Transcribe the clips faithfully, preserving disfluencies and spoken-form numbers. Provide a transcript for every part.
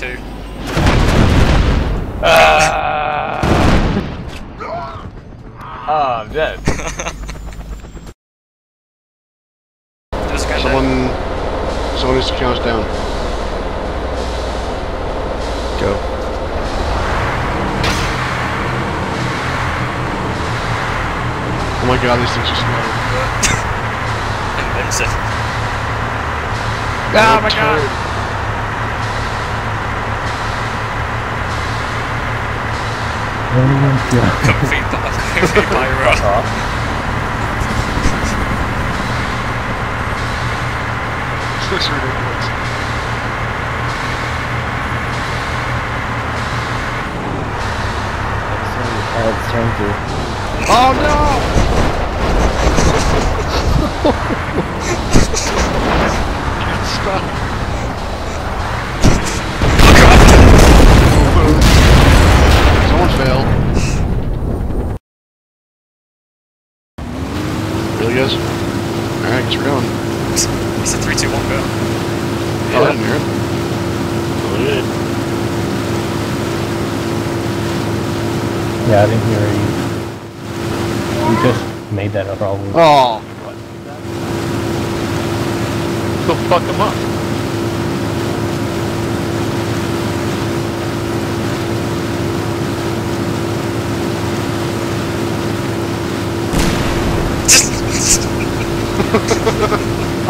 too. Ah, uh, oh, I'm dead. Someone, someone needs to count us down. Go. Oh my god, these things are slow. Invincible. Oh my god. Comfy, comfy pyro. This looks ridiculous. Oh no! Can't stop. Really is? Alright, guess we're going. It's, it's a three two one go. Yeah. Oh, I didn't hear it. Oh, you did. Yeah, I didn't hear you. You just made that up probably. Oh. Go fuck him up.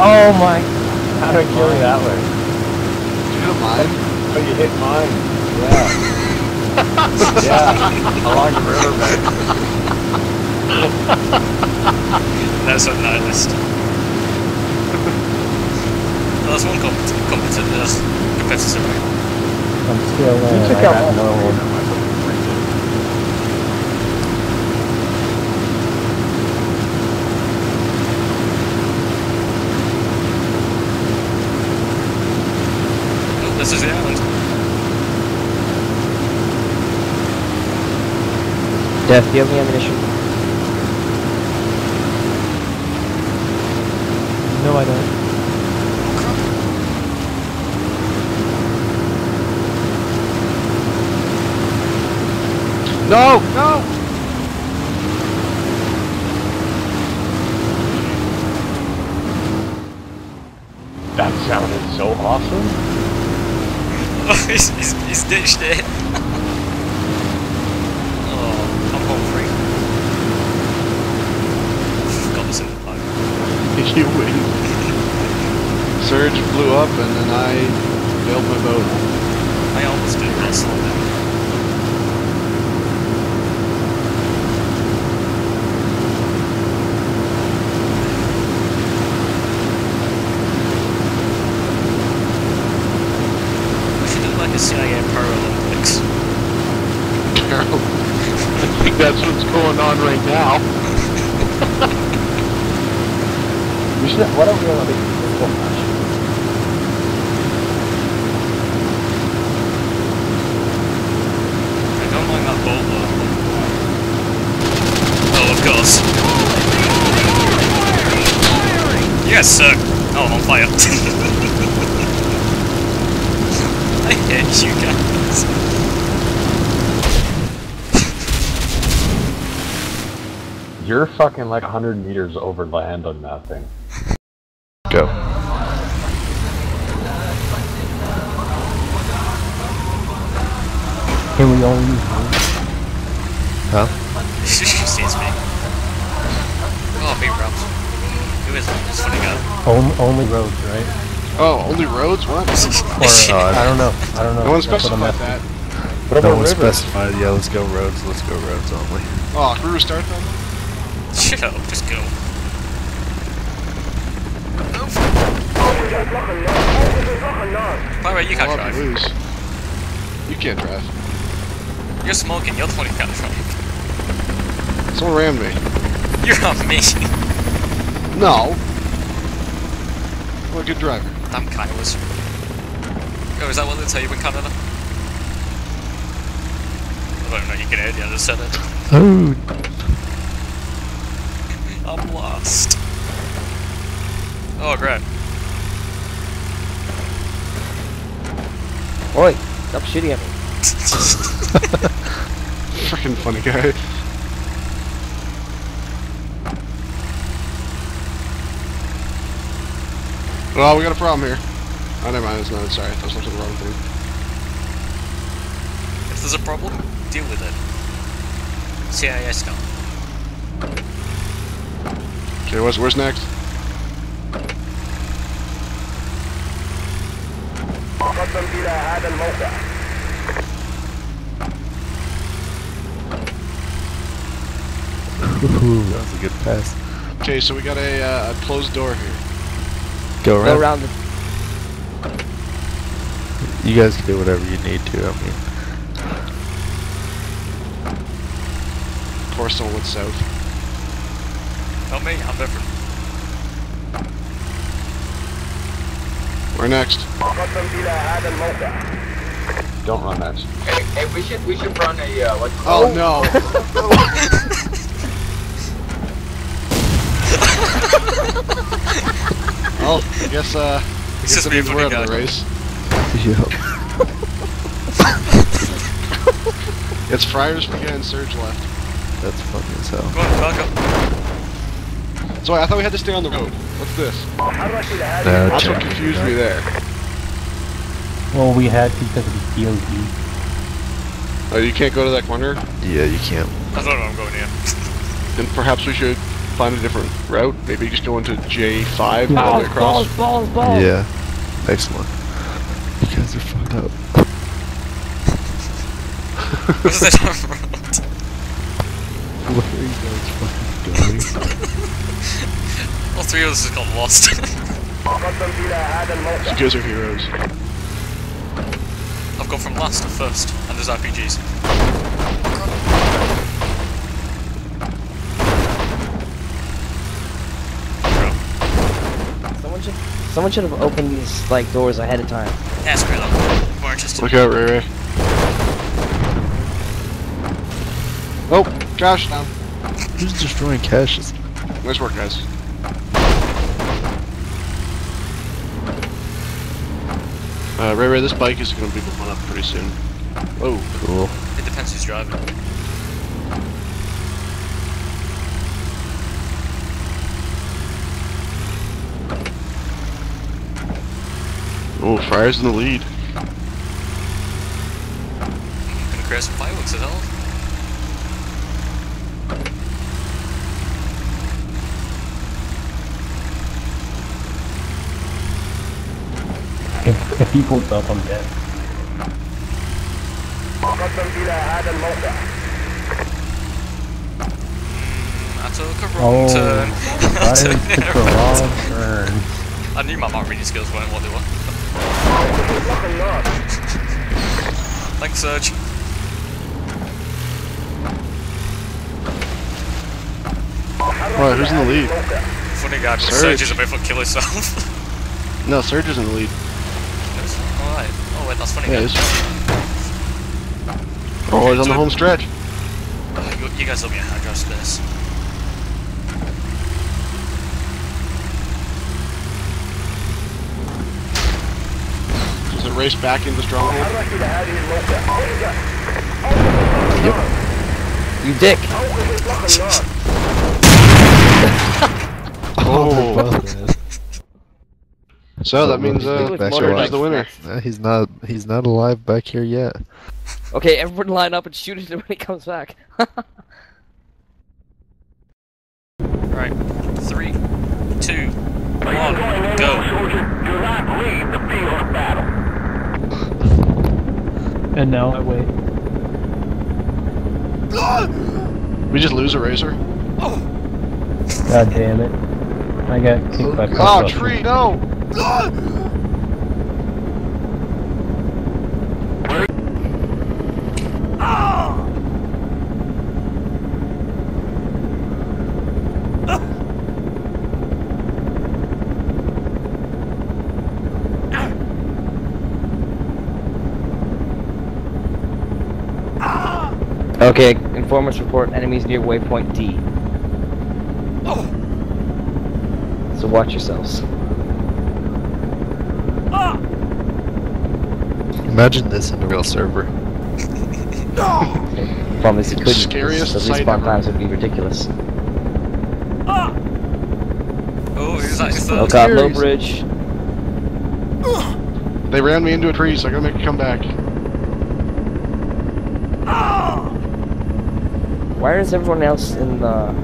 Oh my, how did I kill you that way? Did you hit mine? Oh, you hit mine. Yeah. Yeah. Along the riverbank. That's what I noticed. Well, that's one competent, competent, that's competitive. I'm still uh, you took I out no one. This is the island. Death, do you have any ammunition? No, I don't. No! No! That sounded so awesome. he's, he's, he's ditched it. Oh, I'm going free. I've got this in the bag. You win. Surge blew up and then I bailed my boat. I almost did, I slowed C I A Paralympics. I think that's what's going on right now. We should have, why don't we all have a football match? I don't like that bolt though. Oh, of course. Yes, sir. Oh, I'm on fire. I hate you guys. You're fucking like one hundred meters over land on that thing. Go. Can we all use one? Huh? She sees me. Oh, big roads. Who is it? This funny guy. Only, only roads, right? Oh, only roads? What? Or, uh, I don't know. I don't know. No one specified that. What about no one specified. Yeah, let's go roads. Let's go roads only. Oh, can we restart them? Shut up. Just go. By the way, you can't drive. You can't drive. You're smoking. You're the one who can't drive. Someone ran me. You're not me. No. I'm a good driver. Damn Kiowas. Oh, is that what they tell you in Canada? I don't know, you can hear the other side of it. Food! I'm lost. Oh, great. Oi! Stop shooting at me. Freaking funny guy. Well, we got a problem here. Oh, never mind, it's not. Sorry, that was looking at the wrong thing. If there's a problem, deal with it. C I S come. Okay, what's, where's next? Ooh, that was a good pass. Okay, so we got a, uh, a closed door here. Go around. Go around. You guys can do whatever you need to. I mean, of course, someone went south. Help me, I'm different. We're next. Don't run that. Hey, hey, we should we should run a uh, like. Oh, oh no. Well, I guess, uh, I guess it means we're out of the race. Yep. It's Friars Spaghetti and Surge left. That's fucking as hell. Go on, back up. So I thought we had to stay on the road. What's this? That's what confused me there. Well, we had to because of the D O D. Oh, you can't go to that corner? Yeah, you can't. I don't know I'm going in. Then perhaps we should find a different route. Maybe just go into J five all the way across. Balls, balls, balls. Yeah. Excellent. You guys are fucked up. What is that on road? Where are you guys fucking going? All three of us have got lost. You guys are heroes. I've gone from last to first, and there's R P Gs. Someone should have opened these like doors ahead of time. Yeah, screw them. We're interested. Look out, Ray Ray. Oh, Josh now. Who's destroying caches? Nice work, guys. Uh, Ray Ray, this bike is going to be blown up pretty soon. Oh, cool. It depends who's driving. Oh, Friar's in the lead. I'm gonna crash some fireworks as hell. If, if he pulls up, I'm dead. I took a wrong oh, turn. I took a wrong turn. I knew my map reading skills weren't what they were. Thanks, Serge. Right, who's in the lead? Funny guy, but Serge is about to kill himself. No, Serge is in the lead. Alright. Oh, wait, that's funny. Yeah, guy. Oh, he's on the home stretch. Uh, you guys will be a hard drive this. Race back into stronghold. Yep. You dick. Oh. So that means uh, Serge is the winner. Uh, he's not. He's not alive back here yet. Okay, everyone line up and shoot it when he comes back. All right, three, two, one, go. Do not leave the field of battle. And now I wait. We just lose a racer? Oh. God damn it. I got kicked oh, by a Oh, tree, no! Okay, informants report enemies near waypoint D. Oh. So watch yourselves. Ah. Imagine this in a real server. No! Problem is, it couldn't. Scariest the respawn times would be ridiculous. Ah! Oh, he's nice. Oh god, low bridge. They ran me into a tree, so I gotta make it come back. Ah! Why is everyone else in the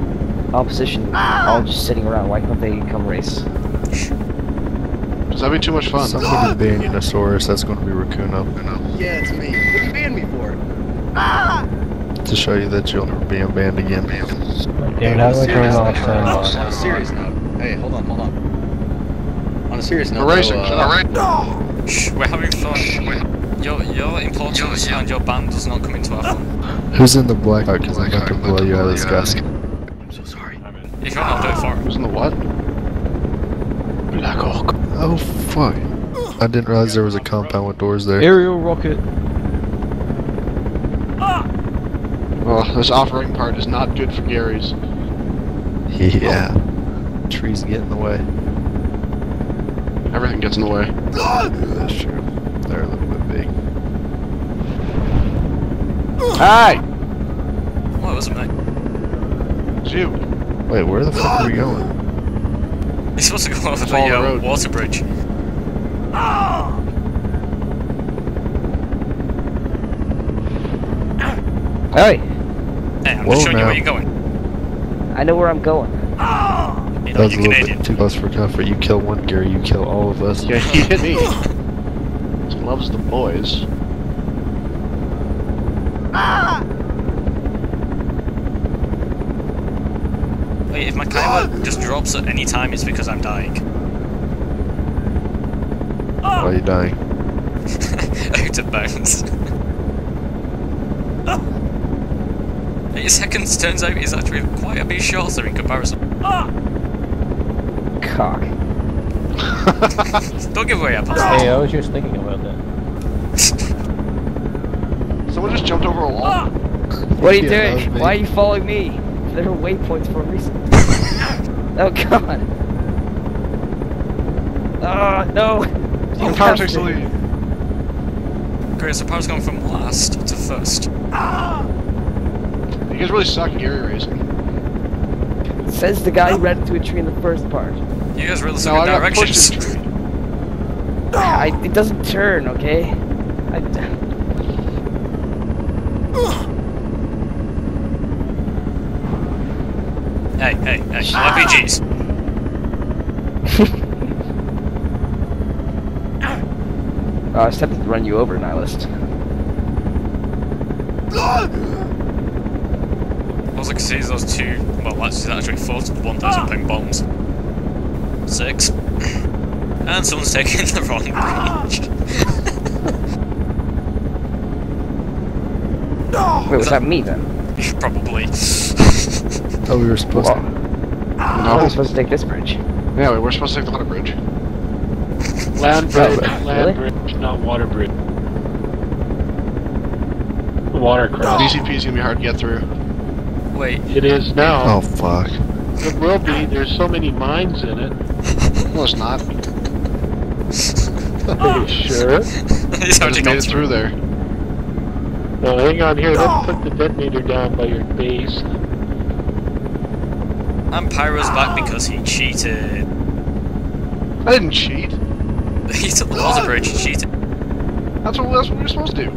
opposition ah! all just sitting around? Why can't they come race? That'd be too much fun. Somebody banned Dinosaurus, that's going to be Raccoon. Yeah, it's me. What did you ban me for? Ah! To show you that you'll never be banned again. Dude, I was going off on a serious note. Hey, hold on, hold on. On a serious note, we're racing, alright? No! Shh, we're having fun. Your, your importance and your ban does not come into our fun. Who's in the black? Oh, because I'm about to blow you out of this gasket. I'm so sorry. If you're not that far. Who's in the what? Black Hawk. Oh fuck. I didn't realize there was a compound with doors there. Aerial rocket. Oh, this off-roading part is not good for Gary's. Yeah. Oh. Trees get in the way. Everything gets in the way. That's true. They're a little bit big. Hi! What was it, mate? It's you. Wait, where the fuck are we going? You're supposed to go over the, the uh, road. Water bridge. Ah! Hey! Hey, I'm Whoa, just showing now. you where you're going. I know where I'm going. Ah! You know, that was a little Canadian. bit too close for comfort. You kill one, Gary, you kill all of us. Yeah, he hit me. He loves the boys. Ah! Wait, if my timer just drops at any time, it's because I'm dying. Why are you dying? Out of bounds. Eight seconds, turns out, is actually quite a bit shorter in comparison. Cock. Don't give away our password. Hey, I was just thinking about that. Someone just jumped over a wall. What are you yeah, doing? Why are you following me? There are waypoints for a reason. Oh god. Ah, oh, no. Oh, power takes the lead. Great, so power's going from last to first. Ah! You guys really suck at Gary racing. Says the guy who ran into a tree in the first part. You guys really suck no, at directions. I, it doesn't turn, okay? I Hey, hey, hey, R P Gs! Oh, I was tempted to run you over, Nihilist. I was like, see those two, well, that's actually four one thousand pound bombs. Six. And someone's taking the wrong branch. No! Wait, was that, that me then? Probably. Oh, we were supposed well, to. No. We were supposed to take this bridge. Yeah, we were supposed to take the water bridge. Land bridge, land really? bridge, not water bridge. Water cross. No. D C P's gonna be hard to get through. Wait. It is now. Oh, fuck. It will be. There's so many mines in it. No, it's not. Are you sure? He's already gone through there. Well, hang on here. Let's put the detonator down by your base. And Pyro's back because he cheated. I didn't cheat. He took the water bridge and cheated. That's what, that's what we were supposed to do.